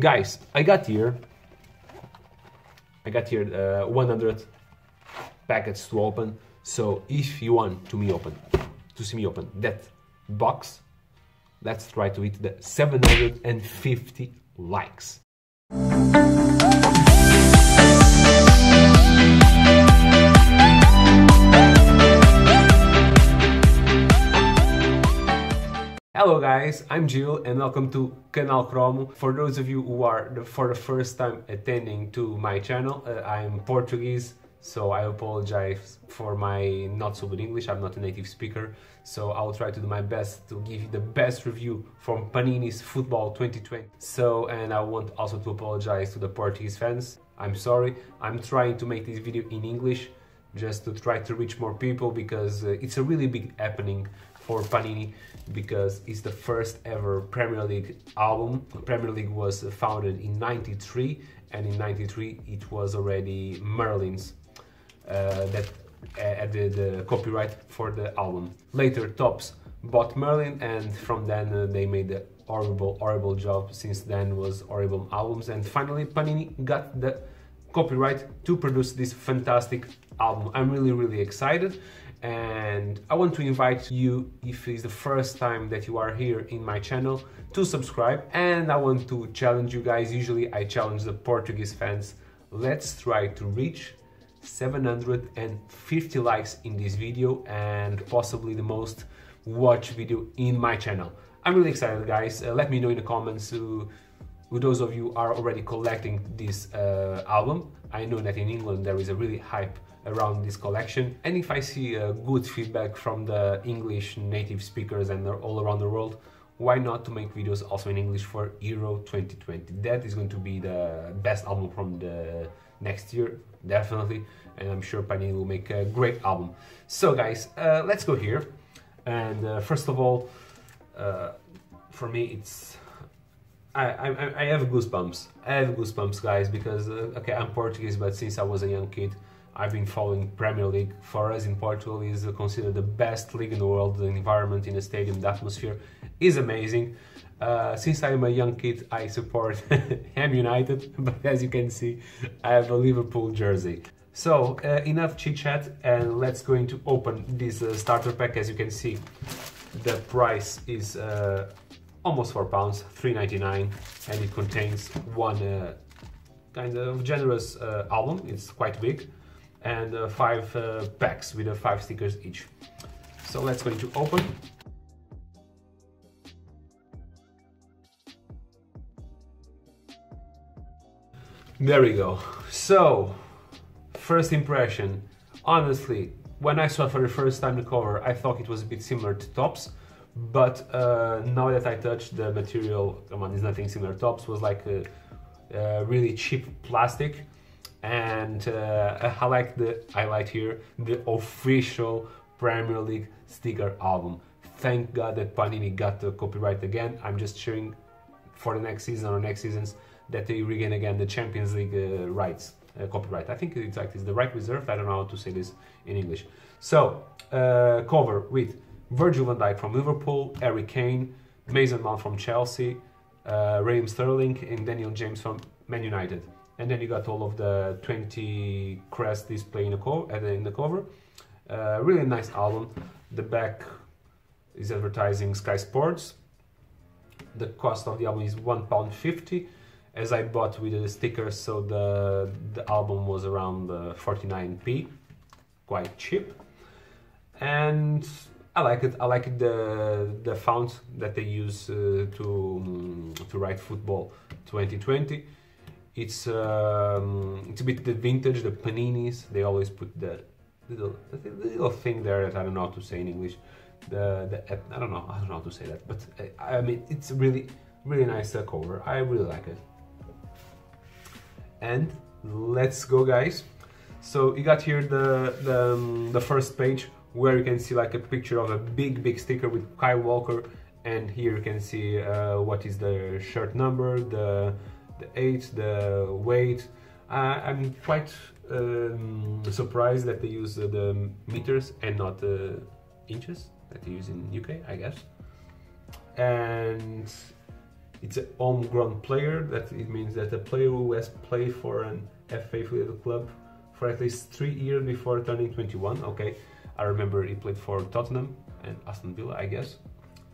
Guys, I got here 100 packets to open. So if you want to see me open that box, let's try to hit the 750 likes. Hello guys, I'm Gil and welcome to Canal Cromo. For those of you who are for the first time attending to my channel, I'm Portuguese, so I apologize for my not so good English. I'm not a native speaker, so I'll try to do my best to give you the best review from Panini's Football 2020. So, and I want also to apologize to the Portuguese fans. I'm sorry, I'm trying to make this video in English just to try to reach more people, because it's a really big happening for Panini, because it's the first ever Premier League album. Premier League was founded in '93, and in '93 it was already Merlin's that added the copyright for the album. Later Topps bought Merlin, and from then they made a horrible job. Since then was horrible albums, and finally Panini got the copyright to produce this fantastic album. I'm really excited, and I want to invite you, if it's the first time that you are here in my channel, to subscribe. And I want to challenge you guys. Usually I challenge the Portuguese fans. Let's try to reach 750 likes in this video, and possibly the most watched video in my channel. I'm really excited guys. Let me know in the comments who those of you are already collecting this album. I know that in England there is a really hype around this collection, and if I see good feedback from the English native speakers and they're all around the world, why not to make videos also in English for Euro 2020? That is going to be the best album from the next year, definitely, and I'm sure Panini will make a great album. So guys, let's go here, and first of all, for me it's... I have goosebumps. I have goosebumps guys, because okay, I'm Portuguese, but since I was a young kid I've been following Premier League. For us in Portugal is considered the best league in the world. The environment in the stadium, the atmosphere is amazing. Since I'm a young kid I support Ham United, but as you can see I have a Liverpool jersey. So enough chit chat, and let's going to open this starter pack. As you can see the price is almost £4, £3.99, and it contains one kind of generous album. It's quite big, and 5 packs with 5 stickers each. So let's go to open. There we go. So first impression, honestly, when I saw for the first time the cover I thought it was a bit similar to Topps. But now that I touched the material, come on, it's nothing similar. Topps was like a really cheap plastic, and I like the highlight here, the official Premier League sticker album. Thank God that Panini got the copyright again. I'm just cheering for the next season or next seasons that they regain again the Champions League rights, copyright. I think it's like it's the right reserved. I don't know how to say this in English. So cover with Virgil van Dijk from Liverpool, Harry Kane, Mason Mount from Chelsea, Raheem Sterling, and Daniel James from Man United. And then you got all of the 20 crest display in the cover. Really nice album. The back is advertising Sky Sports. The cost of the album is £1.50, as I bought with the stickers, so the album was around 49p, quite cheap. And I like it. I like it, the font that they use to write Football 2020. It's a bit the vintage, the Paninis. They always put the little thing there that I don't know how to say in English. I don't know how to say that. But I mean, it's really nice cover. I really like it. And let's go, guys. So you got here the first page, where you can see like a picture of a big sticker with Kyle Walker, and here you can see what is the shirt number, the age, the weight. I'm quite surprised that they use the meters and not inches that they use in UK, I guess. And It's a homegrown player. That it means that a player who has played for an FA-affiliated club for at least 3 years before turning 21. Okay, I remember he played for Tottenham and Aston Villa, I guess.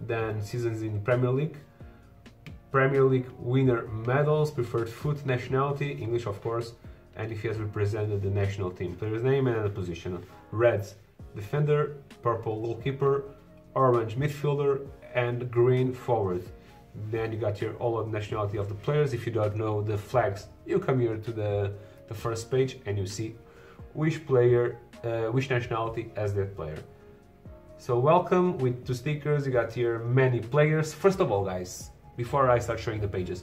Then seasons in Premier League winner medals, preferred foot, nationality, English of course, and if he has represented the national team. Player's name and a position. Reds, defender, purple, goalkeeper, orange, midfielder, and green, forward. Then you got here all of the nationality of the players. If you don't know the flags, you come here to the first page and you see which player, which nationality has that player. So welcome with 2 stickers. You got here many players. First of all, guys, before I start showing the pages,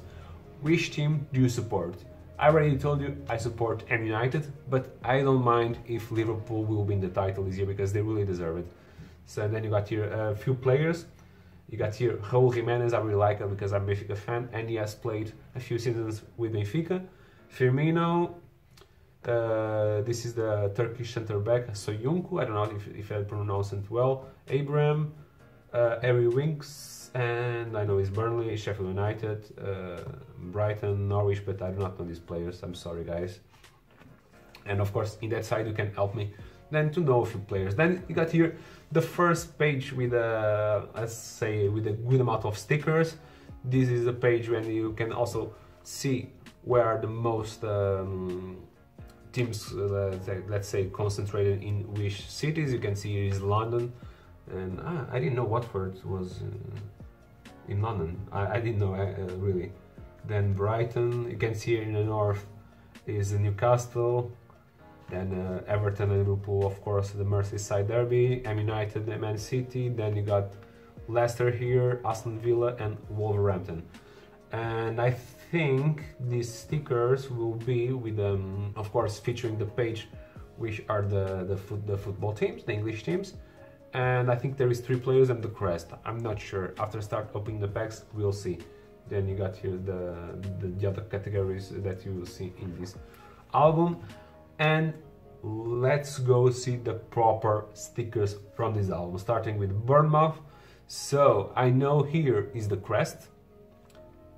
which team do you support? I already told you I support Man United, but I don't mind if Liverpool will win the title this year because they really deserve it. So then you got here a few players. You got here Raúl Jiménez. I really like him because I'm a Benfica fan and he has played a few seasons with Benfica. Firmino, this is the Turkish center back, Söyüncü, I don't know if I pronounce it well. Abraham, Harry Winks, and I know it's Burnley, Sheffield United, Brighton, Norwich, but I do not know these players, I'm sorry guys. And of course, in that side you can help me then to know a few players. Then you got here the first page with a, let's say, with a good amount of stickers. This is a page when you can also see where the most teams, let's say, concentrated in which cities. You can see here is London, and I didn't know Watford was in London. I didn't know really. Then Brighton, you can see here in the north is Newcastle, then Everton and Liverpool, of course, the Merseyside derby, Man United, Man City, then you got Leicester here, Aston Villa and Wolverhampton. And I think these stickers will be with, of course, featuring the page, which are the football teams, the English teams. And I think there is 3 players and the crest. I'm not sure. After start opening the packs, we'll see. Then you got here the other categories that you will see in this album. And let's go see the proper stickers from this album, starting with Bournemouth. So I know here is the crest.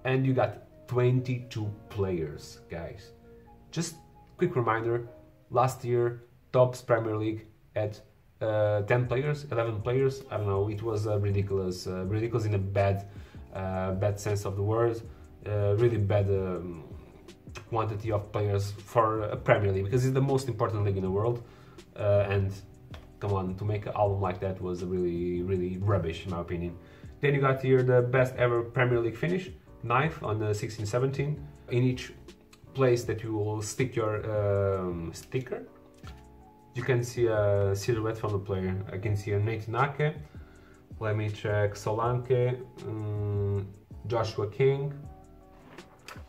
And you got 22 players, guys. Just quick reminder, last year Topps Premier League had 10 players, 11 players, I don't know, it was ridiculous. Ridiculous in a bad bad sense of the word, really bad quantity of players for a Premier League, because it's the most important league in the world, and come on, to make an album like that was really rubbish in my opinion. Then you got here the best ever Premier League finish, 9th on the 16-17. In each place that you will stick your sticker, you can see a silhouette from the player. I can see a Nathan Aké, let me check, Solanke, Joshua King,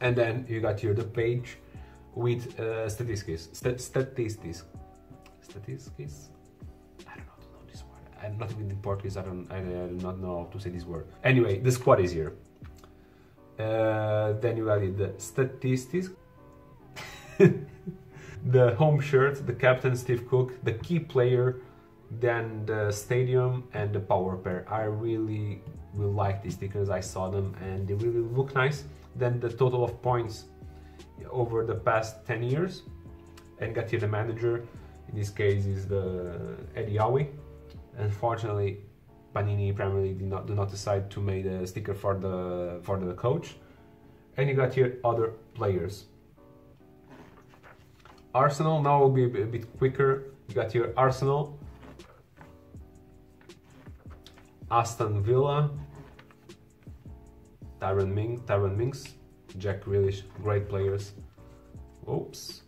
and then you got here the page with statistics. This word, I'm not even in Portuguese, I do not know how to say this word. Anyway, the squad is here. Then you added the statistics, the home shirt, the captain Steve Cook, the key player, then the stadium and the power pair. I really will like these stickers. I saw them and they really look nice. Then the total of points over the past 10 years, and got here the manager. In this case is the Eddie Howe. Unfortunately, Panini Premier League did not decide to make a sticker for the coach. And you got here other players. Arsenal, now will be a bit quicker. You got here Arsenal, Aston Villa, Tyrone Mings, Jack Grealish, great players. Oops.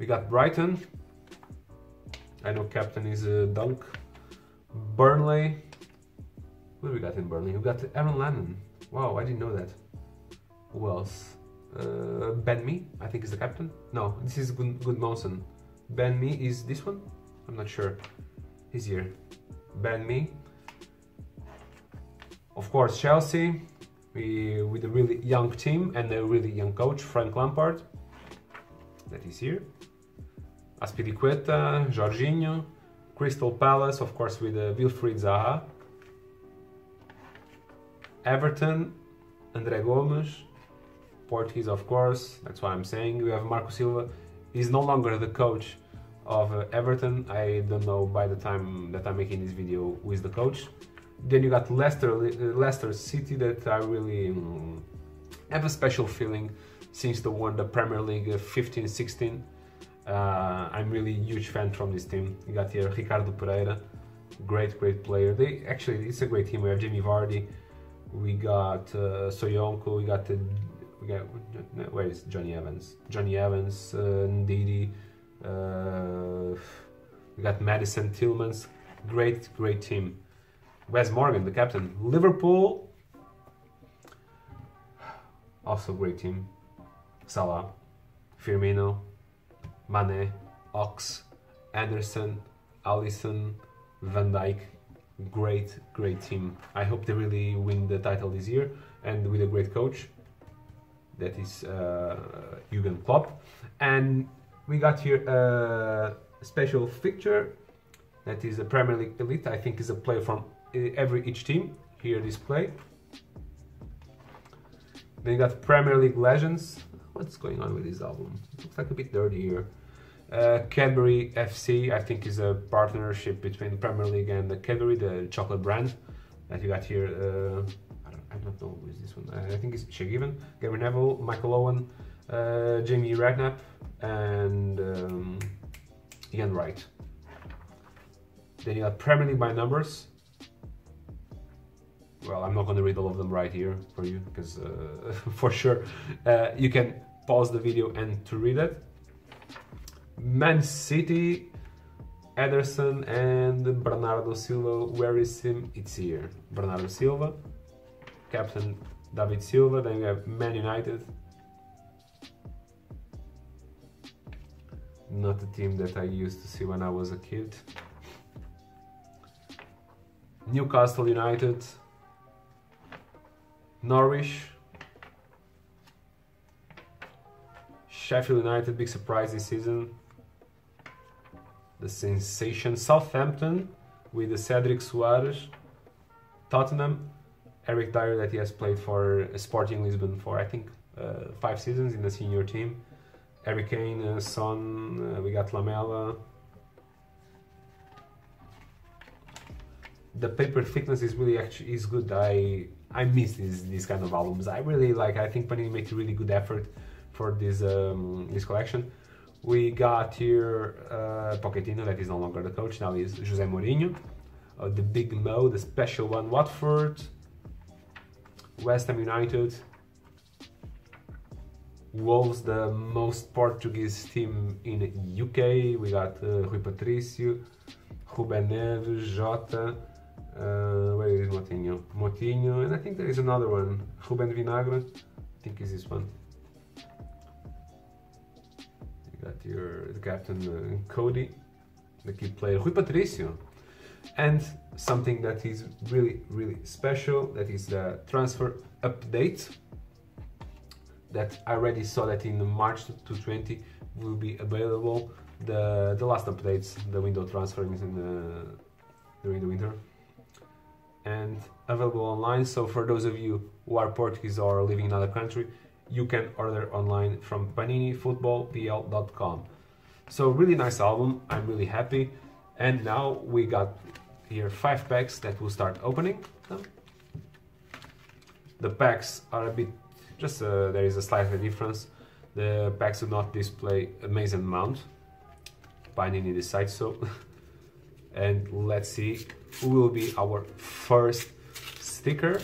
We got Brighton. I know captain is a Dunk. Burnley. What do we got in Burnley? We got Aaron Lennon. Wow, I didn't know that. Who else? Ben Mee, I think is the captain. No, this is Goodmanson. Ben Mee is this one? I'm not sure. He's here. Ben Mee. Of course, Chelsea. With a really young team and a really young coach, Frank Lampard. That is here. Azpilicueta, Jorginho, Crystal Palace, of course, with Wilfried Zaha, Everton, André Gomes, Portuguese of course, that's why I'm saying. We have Marco Silva, he's no longer the coach of Everton. I don't know by the time that I'm making this video who is the coach. Then you got Leicester City, that I really have a special feeling since they won the Premier League 15-16. I'm really huge fan from this team. You got here Ricardo Pereira, great player. They actually, it's a great team. We have Jamie Vardy, we got Söyüncü, we got where is Johnny Evans? Johnny Evans, Ndidi, we got Madison Tillmans. Great team. Wes Morgan, the captain. Liverpool, also great team. Salah, Firmino, Mane, Ox, Anderson, Alisson, Van Dijk. Great team. I hope they really win the title this year, and with a great coach, that is Jürgen Klopp. And we got here a special fixture that is a Premier League elite. I think is a player from each team here display. Then you got Premier League legends. What's going on with this album? It looks like a bit dirty here. Cadbury FC, I think, is a partnership between the Premier League and the Cadbury, the chocolate brand that you got here. I don't know who is this one. I think it's Shagiven, Gary Neville, Michael Owen, Jamie Redknapp, and Ian Wright. Then you got Premier League by numbers. Well, I'm not going to read all of them right here for you, because for sure you can pause the video and to read it. Man City, Ederson and Bernardo Silva. Where is him? It's here. Bernardo Silva, captain David Silva. Then we have Man United. Not a team that I used to see when I was a kid. Newcastle United, Norwich, Sheffield United, big surprise this season, the sensation, Southampton with the Cedric Suarez, Tottenham, Eric Dyer, that he has played for Sporting Lisbon for I think 5 seasons in the senior team, Harry Kane, Son, we got Lamela. The paper thickness is really actually is good. I miss these kind of albums. I really like. I think Panini made a really good effort for this this collection. We got here Pochettino, that is no longer the coach. Now is Jose Mourinho, the Big Mo, the special one. Watford, West Ham United, Wolves, the most Portuguese team in the UK. We got Rui Patricio, Ruben Neves, Jota. Where is Motinho? Motinho, and I think there is another one. Ruben Vinagre, I think is this one. You got your the captain Cody, the key player Rui Patricio, and something that is really special. That is the transfer update. That I already saw that in March 2020 will be available. The last updates, the window transferings in during the winter. And available online, so for those of you who are Portuguese or living in another country, you can order online from paninifootballpl.com. So really nice album, I'm really happy. And now we got here 5 packs that will start opening them. The packs are a bit, just there is a slight difference. The packs do not display amazing amount. Panini decides so. And let's see who will be our first sticker.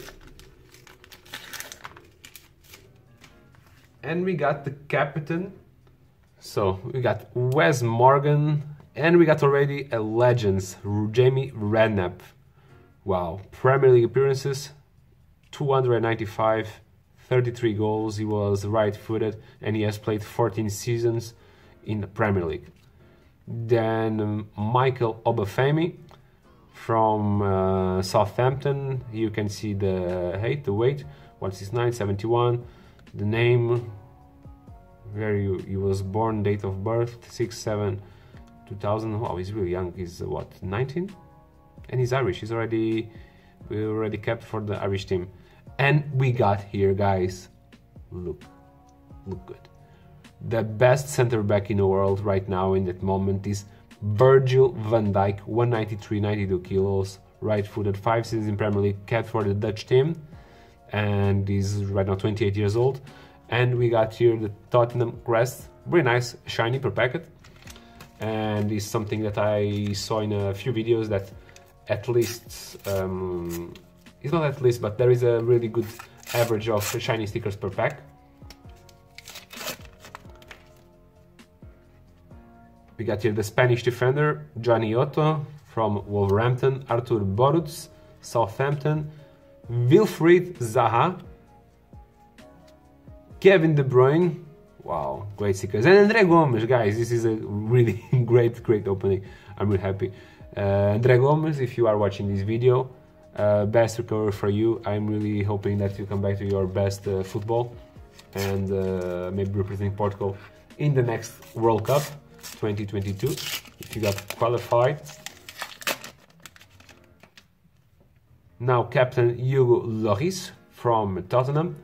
And we got the captain. So we got Wes Morgan, and we got already a legends, Jamie Redknapp. Wow, Premier League appearances, 295, 33 goals. He was right-footed, and he has played 14 seasons in the Premier League. Then Michael Obafemi from Southampton. You can see the height, the weight, 169, 71, the name, where he was born, date of birth, 6/7/2000. Wow, he's really young. He's what, 19? And he's Irish. He's already capped for the Irish team. And we got here, guys, look good. The best center back in the world right now in that moment is Virgil van Dijk, 193, 92 kilos, right-footed, 5 seasons in Premier League, capped for the Dutch team, and he's right now 28 years old. And we got here the Tottenham crest, very nice, shiny per packet, and it's something that I saw in a few videos that at least, it's not at least, but there is a really good average of shiny stickers per pack. We got here the Spanish defender, Johnny Otto from Wolverhampton, Artur Borutz, Southampton, Wilfried Zaha, Kevin De Bruyne, wow, great stickers, and André Gomes, guys, this is a really great opening, I'm really happy. André Gomes, if you are watching this video, best recovery for you, I'm really hoping that you come back to your best football and maybe representing Portugal in the next World Cup. 2022, if you got qualified. Now captain Hugo Lloris from Tottenham.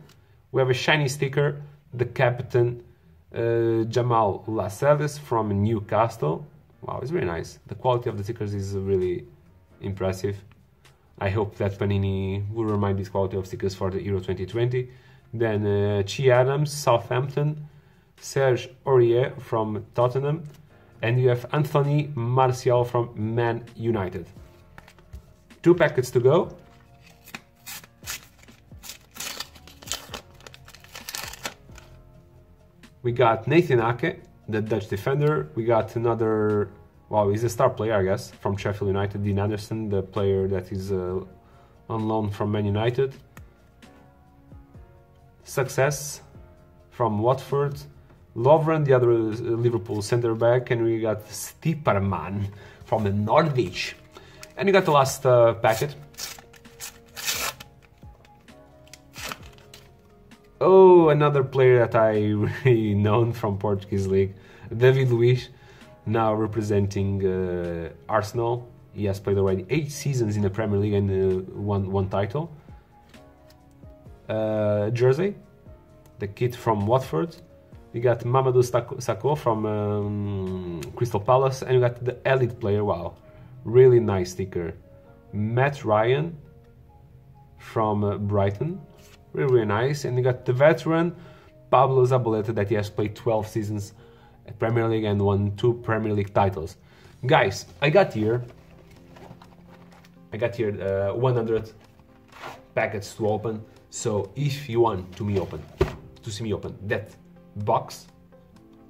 We have a shiny sticker, the captain Jamal Lascelles from Newcastle. Wow, it's very nice. The quality of the stickers is really impressive. I hope that Panini will remind this quality of stickers for the Euro 2020. Then Chi Adams, Southampton. Serge Aurier from Tottenham, and you have Anthony Martial from Man United. 2 packets to go. We got Nathan Aké, the Dutch defender. We got another, well, he's a star player, I guess, from Sheffield United, Dean Anderson, the player that is on loan from Man United. Success from Watford. Lovren, the other Liverpool center back, and we got Stieperman from the Norwich. And we got the last packet. Oh, another player that I really known from Portuguese league, David Luiz, now representing Arsenal. He has played already 8 seasons in the Premier League and won one title. Jersey, the kid from Watford. We got Mamadou Sakho from Crystal Palace, and we got the Elite player, wow, really nice sticker. Matt Ryan from Brighton, really nice. And we got the veteran Pablo Zabaleta, that he has played 12 seasons at Premier League and won 2 Premier League titles. Guys, I got here 100 packets to open, so if you want to see me open that box,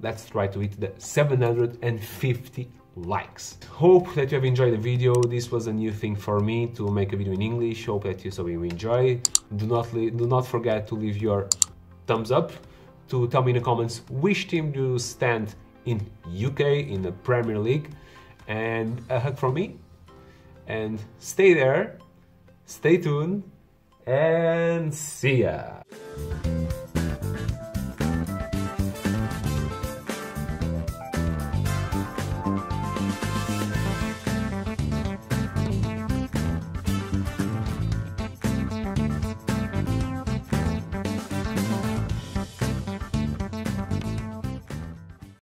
let's try to hit the 750 likes. Hope that you have enjoyed the video. This was a new thing for me to make a video in English. Hope that you enjoy. Do not forget to leave your thumbs up, to tell me in the comments which team do you stand in UK in the Premier League, and a hug from me, and stay tuned, and see ya.